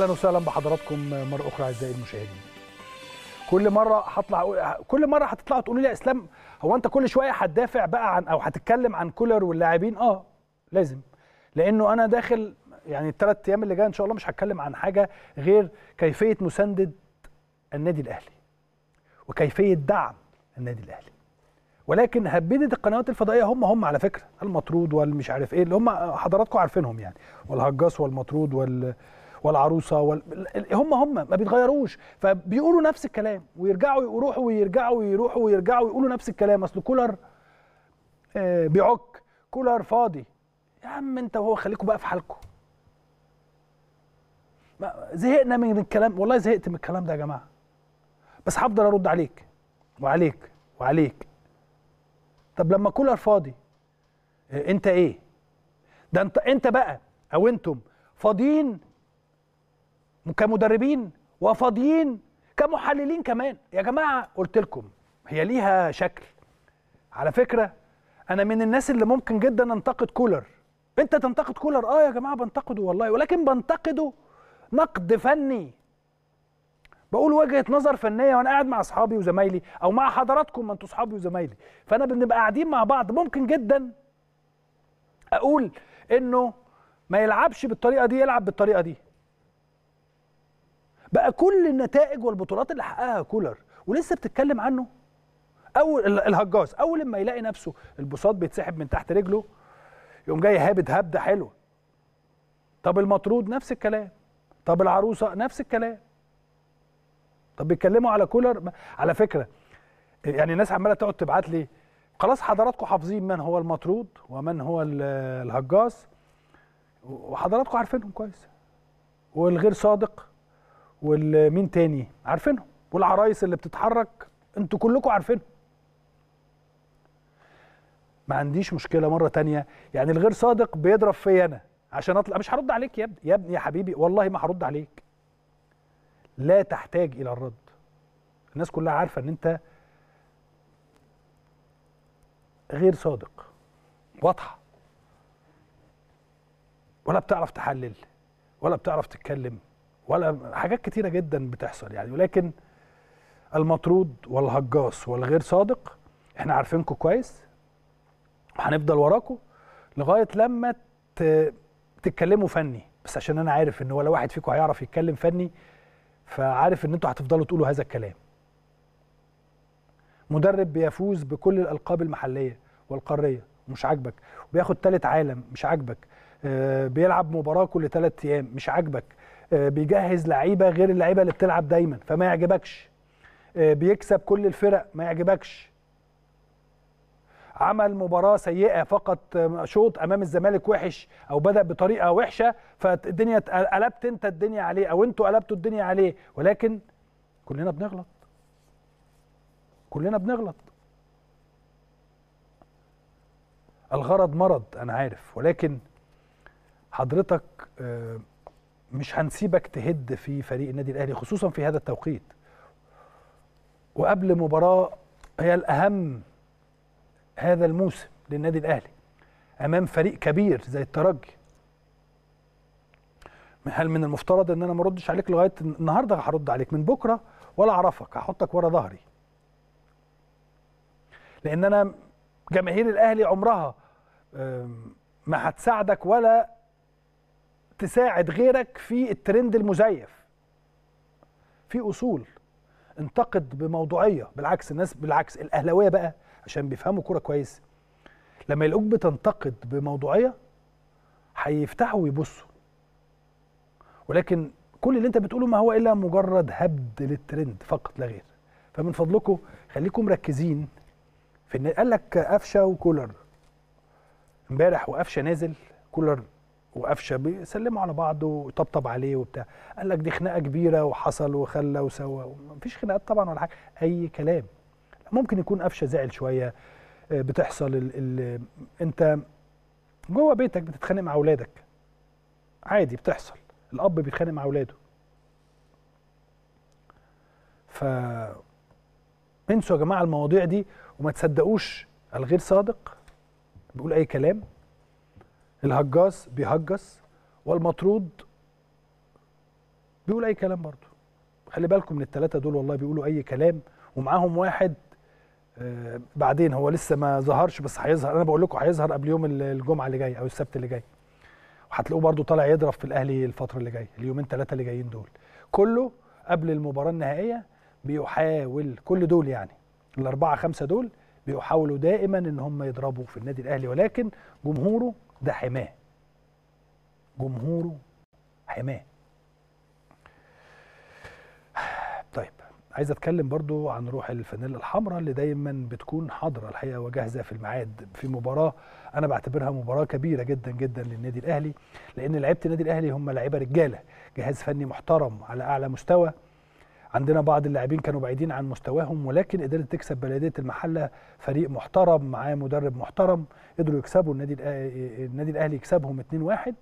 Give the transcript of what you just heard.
اهلا وسهلا بحضراتكم مره اخرى اعزائي المشاهدين. كل مره هتطلعوا تقولوا لي يا اسلام هو انت كل شويه هتدافع بقى عن او هتتكلم عن كولر واللاعبين؟ لازم، لانه انا داخل يعني الثلاث ايام اللي جايه ان شاء الله مش هتكلم عن حاجه غير كيفيه مسانده النادي الاهلي وكيفيه دعم النادي الاهلي. ولكن هبدت القنوات الفضائيه هم على فكره المطرود والمش عارف ايه اللي هم حضراتكم عارفينهم يعني، والهجاص والمطرود والعروسه هم ما بيتغيروش، فبيقولوا نفس الكلام ويرجعوا يروحوا ويرجعوا يروحوا ويرجعوا يقولوا نفس الكلام. اصل كولر بيعك، كولر فاضي. يا عم انت وهو خليكم بقى في حالكم. زهقنا من الكلام، والله زهقت من الكلام ده يا جماعه. بس هفضل ارد عليك وعليك وعليك. طب لما كولر فاضي انت ايه؟ ده انت بقى او انتم فاضيين كمدربين وفاضيين كمحللين كمان. يا جماعه قلت لكم هي ليها شكل. على فكره انا من الناس اللي ممكن جدا انتقد كولر. انت تنتقد كولر؟ يا جماعه بنتقده والله، ولكن بنتقده نقد فني، بقول وجهه نظر فنيه وانا قاعد مع اصحابي وزمايلي او مع حضراتكم ما انتوا اصحابي وزمايلي، فانا بنبقى قاعدين مع بعض. ممكن جدا اقول انه ما يلعبش بالطريقه دي، يلعب بالطريقه دي. بقى كل النتائج والبطولات اللي حققها كولر ولسه بتتكلم عنه. اول الهجاز اول ما يلاقي نفسه البساط بيتسحب من تحت رجله يقوم جاي هابد هبده حلوه. طب المطرود نفس الكلام، طب العروسه نفس الكلام. طب بيتكلموا على كولر. على فكره يعني الناس عماله تقعد تبعت لي، خلاص حضراتكم حافظين من هو المطرود ومن هو الهجاز، وحضراتكم عارفينهم كويس، والغير صادق والمين تاني عارفينهم، والعرايس اللي بتتحرك انتوا كلكم عارفينهم. ما عنديش مشكله مره تانيه، يعني الغير صادق بيضرب فيا انا عشان اطلع. مش هرد عليك يا ابني يا ابني يا حبيبي، والله ما هرد عليك. لا تحتاج الى الرد. الناس كلها عارفه ان انت غير صادق، واضحه، ولا بتعرف تحلل ولا بتعرف تتكلم ولا حاجات كتيرة جدا بتحصل يعني. ولكن المطرود والهجاص والغير صادق احنا عارفينكم كويس، وهنفضل وراكم لغاية لما تتكلموا فني. بس عشان انا عارف ان ولا واحد فيكم هيعرف يتكلم فني، فعارف ان انتوا هتفضلوا تقولوا هذا الكلام. مدرب بيفوز بكل الألقاب المحلية والقارية مش عاجبك، وبياخد ثالث عالم مش عاجبك، بيلعب مباراة كل 3 أيام مش عاجبك، بيجهز لعيبه غير اللعيبه اللي بتلعب دايما فما يعجبكش، بيكسب كل الفرق ما يعجبكش، عمل مباراه سيئه فقط شوط امام الزمالك وحش او بدا بطريقه وحشه فالدنيا قلبت انت الدنيا عليه او انتوا قلبتوا الدنيا عليه. ولكن كلنا بنغلط، كلنا بنغلط. الغرض مرض انا عارف، ولكن حضرتك مش هنسيبك تهد في فريق النادي الأهلي خصوصا في هذا التوقيت وقبل مباراة هي الأهم هذا الموسم للنادي الأهلي أمام فريق كبير زي الترجي. هل من المفترض أن أنا ما ردش عليك لغاية النهاردة؟ هرد عليك من بكرة ولا أعرفك، هحطك ورا ظهري، لأن أنا جماهير الأهلي عمرها ما هتساعدك ولا تساعد غيرك في الترند المزيف. في اصول، انتقد بموضوعيه. بالعكس الناس، بالعكس الاهلاويه بقى عشان بيفهموا كوره كويس لما يلاقوك بتنتقد بموضوعيه هيفتحوا ويبصوا. ولكن كل اللي انت بتقوله ما هو الا مجرد هبد للترند فقط لا غير. فمن فضلكم خليكم مركزين في ان قال لك قفشه وكولر امبارح، وقفشه نازل كولر وقفشه بيسلموا على بعض ويطبطب عليه وبتاع، قال لك دي خناقه كبيره وحصل وخلى وسوى. مفيش خناقات طبعا ولا حاجه، اي كلام. ممكن يكون قفشه زعل شويه، بتحصل. انت جوه بيتك بتتخانق مع اولادك عادي، بتحصل. الاب بيتخانق مع اولاده، فانسوا يا جماعه المواضيع دي وما تصدقوش. الغير صادق بيقول اي كلام، الهجاص بيهجص، والمطرود بيقول اي كلام برضه. خلي بالكم من الثلاثه دول والله بيقولوا اي كلام، ومعاهم واحد بعدين هو لسه ما ظهرش بس هيظهر، انا بقول لكم هيظهر قبل يوم الجمعه اللي جاي او السبت اللي جاي، وهتلاقوه برضه طالع يضرب في الاهلي الفتره اللي جايه، اليومين ثلاثه اللي جايين دول كله قبل المباراه النهائيه بيحاول، كل دول يعني الاربعه خمسه دول بيحاولوا دائما ان هم يضربوا في النادي الاهلي، ولكن جمهوره ده حماه، جمهوره حماه. طيب عايز اتكلم برضو عن روح الفانيلا الحمراء اللي دايما بتكون حاضره الحقيقه وجاهزه في الميعاد في مباراه انا بعتبرها مباراه كبيره جدا جدا للنادي الاهلي، لان لعيبه النادي الاهلي هم لعيبه رجاله، جهاز فني محترم على اعلى مستوى. عندنا بعض اللاعبين كانوا بعيدين عن مستواهم ولكن قدرت تكسب بلديه المحله، فريق محترم معاه مدرب محترم، قدروا يكسبوا النادي الاهلي يكسبهم 2-1